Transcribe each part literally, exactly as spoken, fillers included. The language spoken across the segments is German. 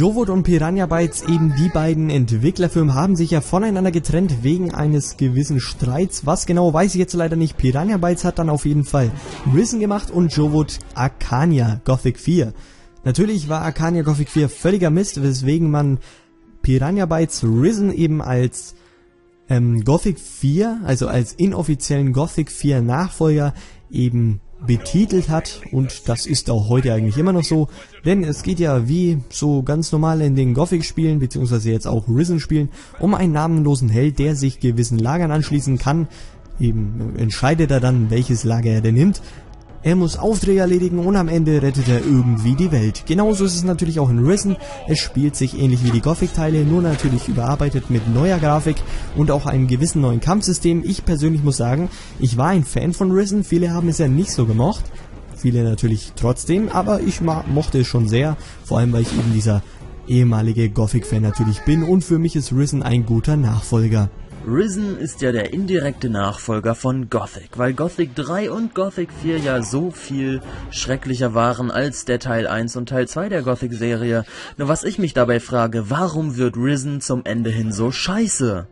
Jowood und Piranha Bytes, eben die beiden Entwicklerfirmen, haben sich ja voneinander getrennt wegen eines gewissen Streits. Was genau, weiß ich jetzt leider nicht. Piranha Bytes hat dann auf jeden Fall Risen gemacht und Jowood Arcania Gothic vier. Natürlich war Arcania Gothic vier völliger Mist, weswegen man Piranha Bytes Risen eben als ähm, Gothic vier, also als inoffiziellen Gothic vier Nachfolger eben betitelt hat, und das ist auch heute eigentlich immer noch so, denn es geht ja wie so ganz normal in den Gothic-Spielen, beziehungsweise jetzt auch Risen-Spielen, um einen namenlosen Held, der sich gewissen Lagern anschließen kann. Eben entscheidet er dann, welches Lager er denn nimmt. Er muss Aufträge erledigen und am Ende rettet er irgendwie die Welt. Genauso ist es natürlich auch in Risen. Es spielt sich ähnlich wie die Gothic-Teile, nur natürlich überarbeitet mit neuer Grafik und auch einem gewissen neuen Kampfsystem. Ich persönlich muss sagen, ich war ein Fan von Risen. Viele haben es ja nicht so gemocht. Viele natürlich trotzdem, aber ich mochte es schon sehr. Vor allem, weil ich eben dieser ehemalige Gothic-Fan natürlich bin, und für mich ist Risen ein guter Nachfolger. Risen ist ja der indirekte Nachfolger von Gothic, weil Gothic drei und Gothic vier ja so viel schrecklicher waren als der Teil eins und Teil zwei der Gothic-Serie. Nur was ich mich dabei frage, warum wird Risen zum Ende hin so scheiße?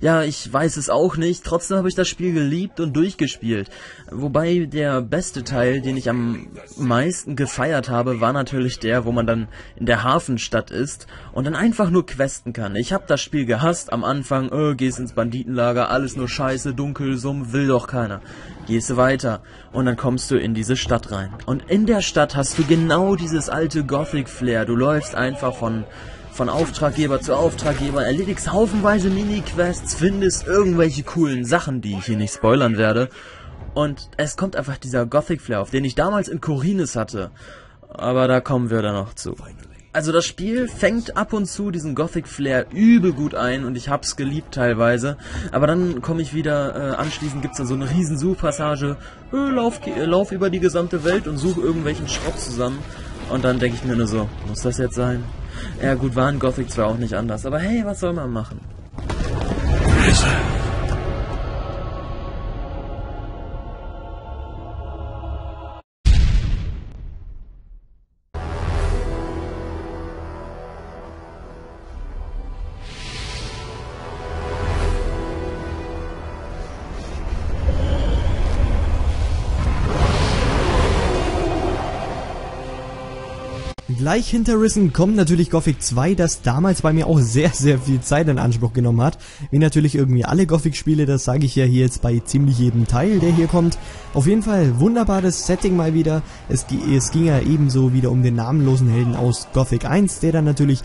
Ja, ich weiß es auch nicht, trotzdem habe ich das Spiel geliebt und durchgespielt. Wobei der beste Teil, den ich am meisten gefeiert habe, war natürlich der, wo man dann in der Hafenstadt ist und dann einfach nur questen kann. Ich habe das Spiel gehasst am Anfang, äh, gehst ins Banditenlager, alles nur Scheiße, dunkel, Summ, will doch keiner. Gehst weiter und dann kommst du in diese Stadt rein. Und in der Stadt hast du genau dieses alte Gothic-Flair, du läufst einfach von... Von Auftraggeber zu Auftraggeber, erledigst haufenweise Mini-Quests, findest irgendwelche coolen Sachen, die ich hier nicht spoilern werde. Und es kommt einfach dieser Gothic-Flair auf, den ich damals in Khorinis hatte. Aber da kommen wir dann noch zu. Also das Spiel fängt ab und zu diesen Gothic-Flair übel gut ein und ich hab's geliebt teilweise. Aber dann komme ich wieder, äh, anschließend gibt's da so eine riesen Suchpassage. Äh, lauf, äh, lauf über die gesamte Welt und such irgendwelchen Schrott zusammen. Und dann denke ich mir nur so, muss das jetzt sein? Ja gut, war in Gothic zwar auch nicht anders, aber hey, was soll man machen? Gleich hinter Risen kommt natürlich Gothic zwei, das damals bei mir auch sehr, sehr viel Zeit in Anspruch genommen hat. Wie natürlich irgendwie alle Gothic-Spiele, das sage ich ja hier jetzt bei ziemlich jedem Teil, der hier kommt. Auf jeden Fall wunderbares Setting mal wieder. Es, es ging ja ebenso wieder um den namenlosen Helden aus Gothic eins, der dann natürlich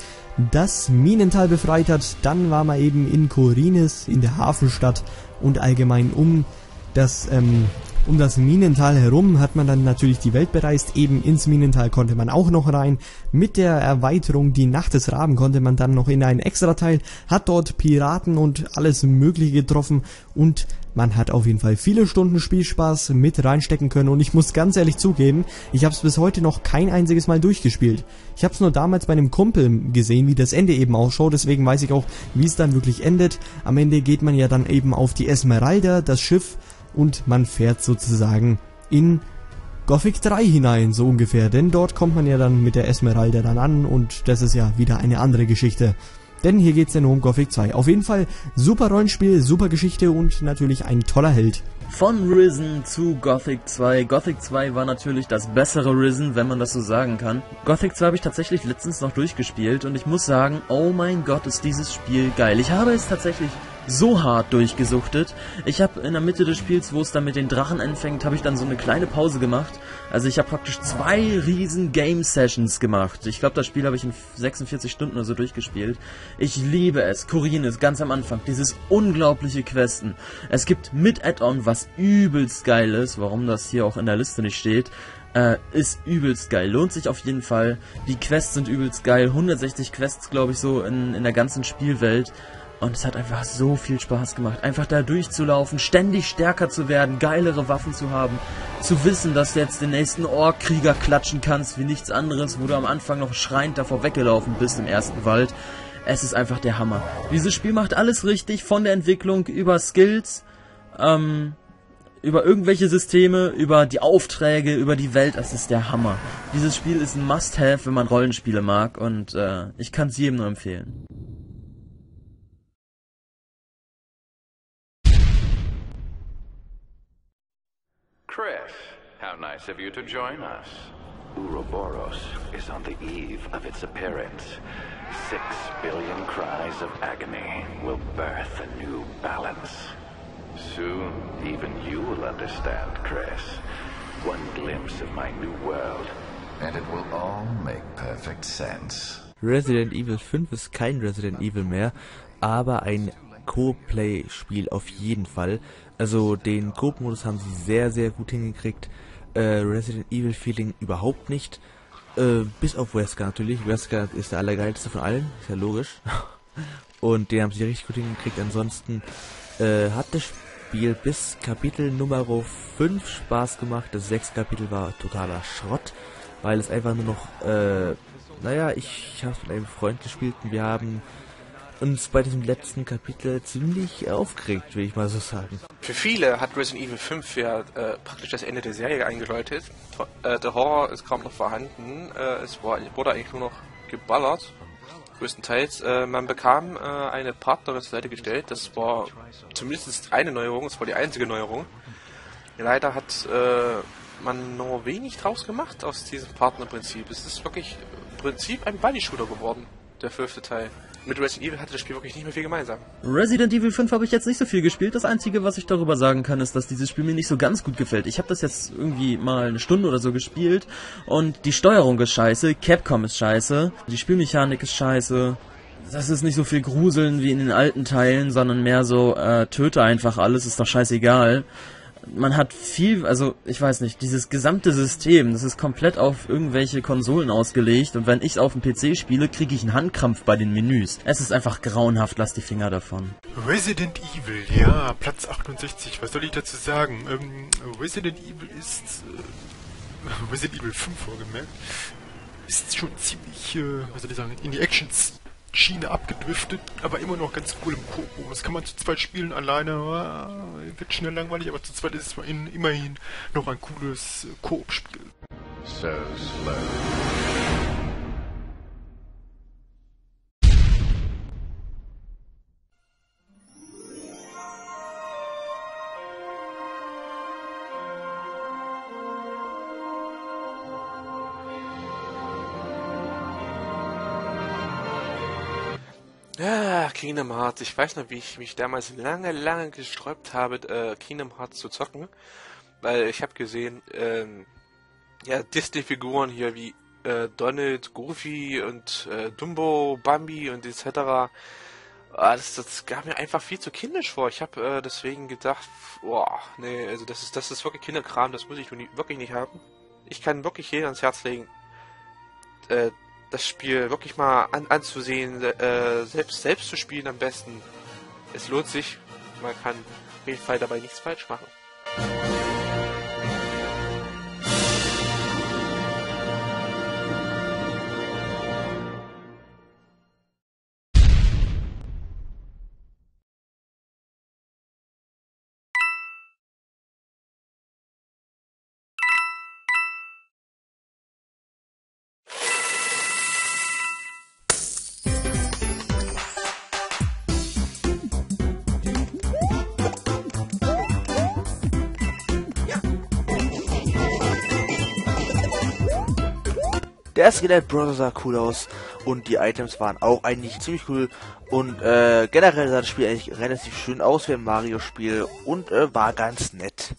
das Minental befreit hat. Dann war man eben in Khorinis, in der Hafenstadt, und allgemein um das... Ähm, Um das Minental herum hat man dann natürlich die Welt bereist, eben ins Minental konnte man auch noch rein. Mit der Erweiterung Die Nacht des Raben konnte man dann noch in einen Extrateil, hat dort Piraten und alles Mögliche getroffen und man hat auf jeden Fall viele Stunden Spielspaß mit reinstecken können. Und ich muss ganz ehrlich zugeben, ich habe es bis heute noch kein einziges Mal durchgespielt. Ich habe es nur damals bei einem Kumpel gesehen, wie das Ende eben ausschaut, deswegen weiß ich auch, wie es dann wirklich endet. Am Ende geht man ja dann eben auf die Esmeralda, das Schiff, und man fährt sozusagen in Gothic drei hinein, so ungefähr. Denn dort kommt man ja dann mit der Esmeralda dann an und das ist ja wieder eine andere Geschichte. Denn hier geht's ja nur um Gothic zwei. Auf jeden Fall super Rollenspiel, super Geschichte und natürlich ein toller Held. Von Risen zu Gothic zwei. Gothic zwei war natürlich das bessere Risen, wenn man das so sagen kann. Gothic zwei habe ich tatsächlich letztens noch durchgespielt und ich muss sagen, oh mein Gott, ist dieses Spiel geil. Ich habe es tatsächlich so hart durchgesuchtet. Ich habe in der Mitte des Spiels, wo es dann mit den Drachen anfängt, habe ich dann so eine kleine Pause gemacht. Also ich habe praktisch zwei riesen Game-Sessions gemacht. Ich glaube, das Spiel habe ich in sechsundvierzig Stunden oder so durchgespielt. Ich liebe es. Khorinis, ganz am Anfang. Dieses unglaubliche Questen. Es gibt mit Add-on, was übelst geil ist, warum das hier auch in der Liste nicht steht. Äh, ist übelst geil, lohnt sich auf jeden Fall. Die Quests sind übelst geil. hundertsechzig Quests, glaube ich, so in, in der ganzen Spielwelt. Und es hat einfach so viel Spaß gemacht, einfach da durchzulaufen, ständig stärker zu werden, geilere Waffen zu haben, zu wissen, dass du jetzt den nächsten Ork-Krieger klatschen kannst wie nichts anderes, wo du am Anfang noch schreiend davor weggelaufen bist im ersten Wald. Es ist einfach der Hammer. Dieses Spiel macht alles richtig, von der Entwicklung über Skills, ähm... über irgendwelche Systeme, über die Aufträge, über die Welt. Es ist der Hammer. Dieses Spiel ist ein Must-Have, wenn man Rollenspiele mag, und äh, ich kann es jedem nur empfehlen. Chris, how nice of you to join us. Uroboros is on the eve of its appearance. Six billion cries of agony will birth a new balance. Soon, even you will understand, Chris. One glimpse of my new world, and it will all make perfect sense. Resident Evil fünf ist kein Resident Evil mehr, aber ein Co-Play-Spiel auf jeden Fall. Also den Co-Modus haben sie sehr, sehr gut hingekriegt. Äh, Resident Evil-Feeling überhaupt nicht. Äh, bis auf Wesker natürlich. Wesker ist der allergeilste von allen, ist ja logisch. Und den haben sie richtig gut hingekriegt. Ansonsten äh, hat das Spiel bis Kapitel Nummer fünf Spaß gemacht. Das sechste Kapitel war totaler Schrott, weil es einfach nur noch... Äh, naja, ich, ich habe es mit einem Freund gespielt und wir haben... uns bei diesem letzten Kapitel ziemlich aufgeregt, will ich mal so sagen. Für viele hat Resident Evil fünf ja äh, praktisch das Ende der Serie eingeläutet. Äh, der Horror ist kaum noch vorhanden, äh, es war, wurde eigentlich nur noch geballert, größtenteils. Äh, man bekam äh, eine Partnerin zur Seite gestellt, das war zumindest eine Neuerung, das war die einzige Neuerung. Leider hat äh, man nur wenig draus gemacht aus diesem Partnerprinzip. Es ist wirklich im Prinzip ein Buddy-Shooter geworden, der fünfte Teil. Mit Resident Evil hatte das Spiel wirklich nicht mehr viel gemeinsam. Resident Evil fünf habe ich jetzt nicht so viel gespielt. Das Einzige, was ich darüber sagen kann, ist, dass dieses Spiel mir nicht so ganz gut gefällt. Ich habe das jetzt irgendwie mal eine Stunde oder so gespielt und die Steuerung ist scheiße, Capcom ist scheiße, die Spielmechanik ist scheiße. Das ist nicht so viel Gruseln wie in den alten Teilen, sondern mehr so, äh, töte einfach alles, ist doch scheißegal. Man hat viel, also ich weiß nicht, dieses gesamte System, das ist komplett auf irgendwelche Konsolen ausgelegt, und wenn ich es auf dem P C spiele, kriege ich einen Handkrampf bei den Menüs. Es ist einfach grauenhaft, lass die Finger davon. Resident Evil, ja, Platz achtundsechzig, was soll ich dazu sagen? Ähm, Resident Evil ist... Äh, Resident Evil fünf vorgemerkt, ist schon ziemlich, äh, was soll ich sagen, in die Actions Schiene abgedriftet, aber immer noch ganz cool im Koop. Das kann man zu zweit spielen, alleine wird schnell langweilig, aber zu zweit ist es immerhin noch ein cooles Koop-Spiel. So ja, Kingdom Hearts. Ich weiß noch, wie ich mich damals lange, lange gesträubt habe, äh, Kingdom Hearts zu zocken. Weil ich habe gesehen, ähm, ja, Disney-Figuren hier wie äh, Donald, Goofy und äh, Dumbo, Bambi und et cetera. Ah, das, das gab mir einfach viel zu kindisch vor. Ich habe äh, deswegen gedacht, boah, nee, also das ist, das ist wirklich Kinderkram, das muss ich nur nie, wirklich nicht haben. Ich kann wirklich jedem ans Herz legen, äh, das Spiel wirklich mal an, anzusehen, äh, selbst, selbst zu spielen am besten. Es lohnt sich, man kann auf jeden Fall dabei nichts falsch machen. Der Skelett-Browser sah cool aus und die Items waren auch eigentlich ziemlich cool, und äh, generell sah das Spiel eigentlich relativ schön aus wie ein Mario-Spiel und äh, war ganz nett.